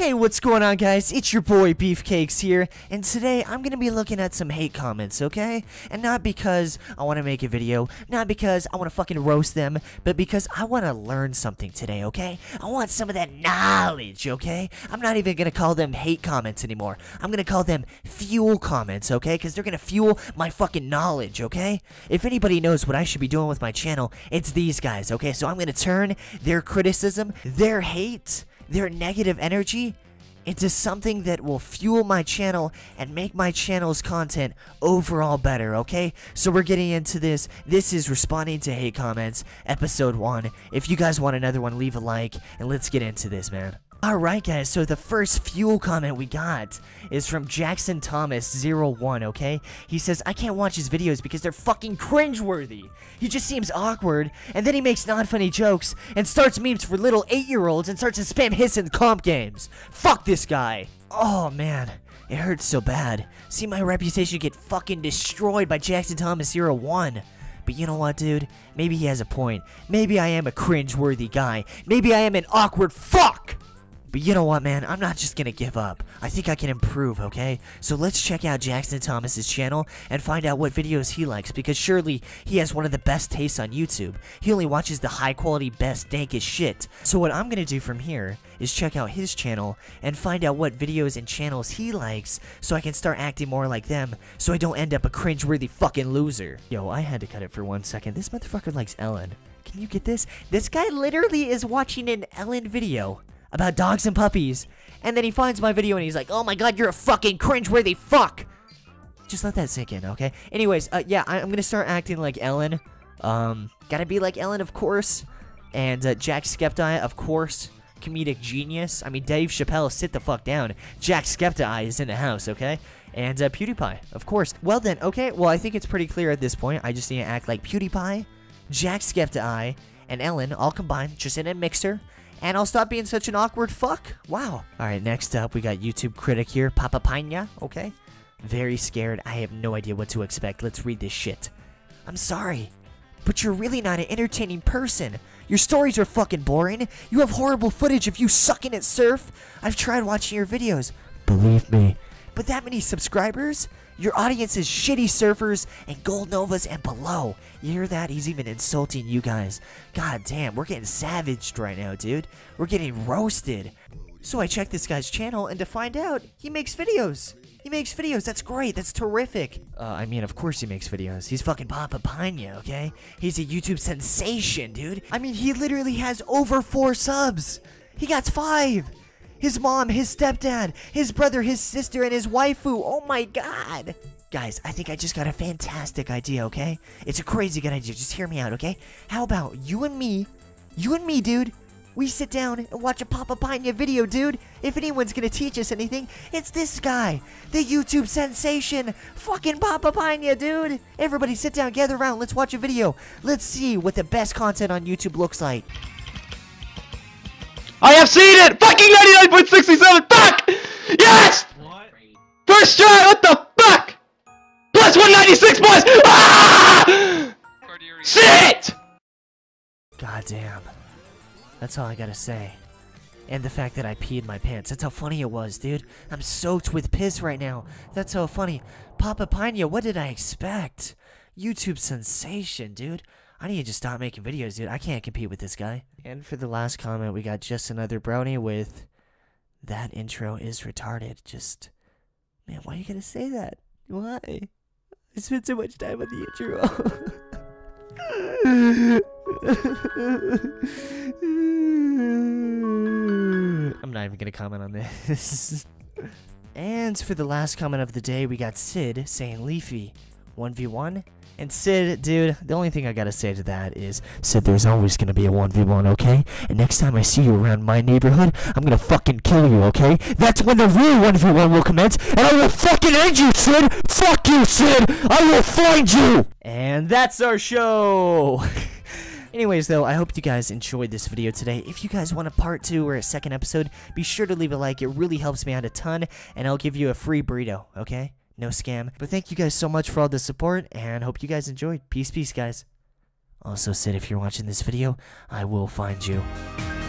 Hey, what's going on, guys? It's your boy Beefcakes here, and today I'm gonna be looking at some hate comments, okay? And not because I want to make a video, not because I want to fucking roast them, but because I want to learn something today, okay? I want some of that knowledge, okay? I'm not even gonna call them hate comments anymore. I'm gonna call them fuel comments, okay? Because they're gonna fuel my fucking knowledge, okay? If anybody knows what I should be doing with my channel, it's these guys, okay? So I'm gonna turn their criticism, their hate, their negative energy into something that will fuel my channel and make my channel's content overall better, okay? So we're getting into this. This is Responding to Hate Comments, Episode 1. If you guys want another one, leave a like, and let's get into this, man. Alright, guys, so the first fuel comment we got is from Jackson Thomas 01, okay? He says, I can't watch his videos because they're fucking cringeworthy. He just seems awkward, and then he makes non-funny jokes and starts memes for little 8-year-olds and starts to spam hiss in comp games. Fuck this guy. Oh, man. It hurts so bad. See my reputation get fucking destroyed by Jackson Thomas 01. But you know what, dude? Maybe he has a point. Maybe I am a cringeworthy guy. Maybe I am an awkward fuck. But you know what, man? I'm not just gonna give up. I think I can improve, okay? So let's check out Jackson Thomas's channel and find out what videos he likes, because surely he has one of the best tastes on YouTube. He only watches the high-quality, best, dankest shit. So what I'm gonna do from here is check out his channel and find out what videos and channels he likes so I can start acting more like them so I don't end up a cringeworthy fucking loser. Yo, I had to cut it for 1 second. This motherfucker likes Ellen. Can you get this? This guy literally is watching an Ellen video about dogs and puppies, and then he finds my video and he's like, oh my god, you're a fucking cringeworthy fuck. Just let that sink in, okay? Anyways, yeah, I'm gonna start acting like Ellen. Gotta be like Ellen, of course, and Jack Skeptai, of course, comedic genius. I mean, Dave Chappelle, sit the fuck down. Jack Skeptai is in the house, okay? And PewDiePie, of course. Well then, okay, well I think it's pretty clear at this point. I just need to act like PewDiePie, Jack Skeptai, and Ellen all combined, just in a mixer. And I'll stop being such an awkward fuck. Wow. Alright, next up, we got YouTube critic here, Papa Pyanya. Okay. Very scared. I have no idea what to expect. Let's read this shit. I'm sorry, but you're really not an entertaining person. Your stories are fucking boring. You have horrible footage of you sucking at surf. I've tried watching your videos. Believe me. But that many subscribers? Your audience is shitty surfers and gold novas and below. You hear that? He's even insulting you guys. God damn, we're getting savaged right now, dude. We're getting roasted. So I checked this guy's channel, and to find out, he makes videos. He makes videos. That's great. That's terrific. I mean, of course he makes videos. He's fucking Papa Pyanya, okay? He's a YouTube sensation, dude. I mean, he literally has over 4 subs. He got 5. His mom, his stepdad, his brother, his sister, and his waifu. Oh my god. Guys, I think I just got a fantastic idea, okay? It's a crazy good idea. Just hear me out, okay? How about you and me, dude, we sit down and watch a Papa Pyanya video, dude. If anyone's gonna teach us anything, it's this guy, the YouTube sensation, fucking Papa Pyanya, dude. Everybody sit down, gather around, let's watch a video. Let's see what the best content on YouTube looks like. I have seen it! Fucking 99.67! Fuck! Yes! What? First try! What the fuck? Plus 196 boys! Ah! Shit! Goddamn. That's all I gotta say. And the fact that I peed my pants. That's how funny it was, dude. I'm soaked with piss right now. That's so funny. Papa Pyanya, what did I expect? YouTube sensation, dude. I need to just stop making videos, dude. I can't compete with this guy. And for the last comment, we got Just Another Brownie with, that intro is retarded. Just, man, why are you gonna say that? Why? I spent so much time on the intro. I'm not even gonna comment on this. And for the last comment of the day, we got Sid saying Leafy 1v1. And Sid, dude, the only thing I gotta say to that is, Sid, there's always gonna be a 1v1, okay? And next time I see you around my neighborhood, I'm gonna fucking kill you, okay? That's when the real 1v1 will commence, and I will fucking end you, Sid! Fuck you, Sid! I will find you! And that's our show! Anyways, though, I hope you guys enjoyed this video today. If you guys want a part 2 or a second episode, be sure to leave a like. It really helps me out a ton, and I'll give you a free burrito, okay? No scam. But thank you guys so much for all the support, and hope you guys enjoyed. Peace, guys. Also, Sid, if you're watching this video, I will find you.